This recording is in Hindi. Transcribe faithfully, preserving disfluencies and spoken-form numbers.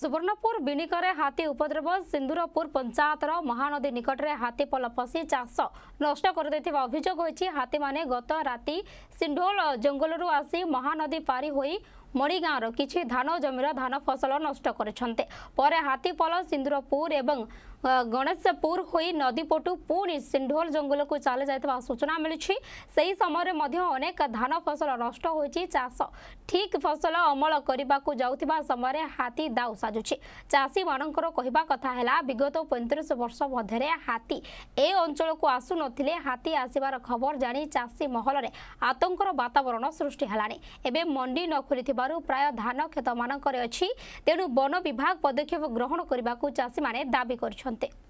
सुबर्णपुर बिनिकरे हाथी उपद्रव सिन्दूरपुर पंचायतर महानदी निकटरे हाथी पल पशि चाष नष्ट करदैथिबा अभियोग होछि। हाथी माने गत राति सिंढोल जंगलरू आसी महानदी पारी होई मणिगाँर किछि धान जमीर धान फसल नष्ट करछन्ते। परे हाथी पल सिन्दूरपुर एवं गणेशपुर होई नदी पटु पुणी सिंढोल जंगल को चले जाता सूचना मिली। सही समय मध्य अनेक धान फसल नष्ट होइछि। चाष ठीक फसल अमल करने को जाउथिबा समय हाथी दाउ साजुछि। चाषी मानकर कहबा कथा हैला विगत पैंतीस वर्ष मधरे हाथी ए अंचल को आसु नथिले। हाथी आसिबार खबर जानी चाषी महल रे आतंकर वातावरण सृष्टि हेलानी। एबे मंडी न खोलिथिबारु प्राय धान खेत मानकर अछि। तेनु वन विभाग पदक्षेप ग्रहण करने को चाषी माने दाबी करछन्ते।